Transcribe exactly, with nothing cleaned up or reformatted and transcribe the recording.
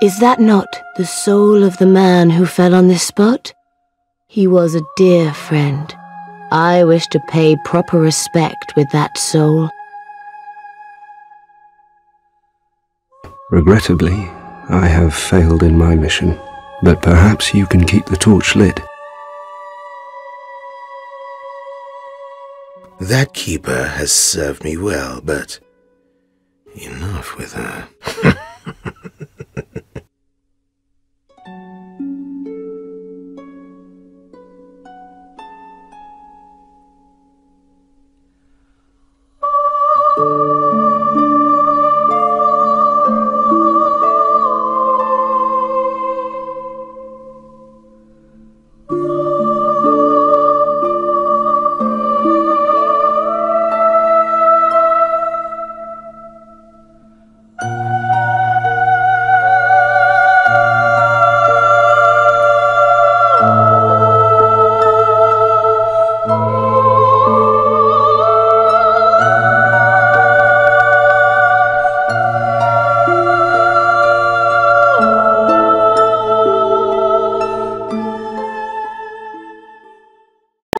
Is that not the soul of the man who fell on this spot? He was a dear friend. I wish to pay proper respect with that soul. Regrettably, I have failed in my mission, but perhaps you can keep the torch lit. That keeper has served me well, but enough with her.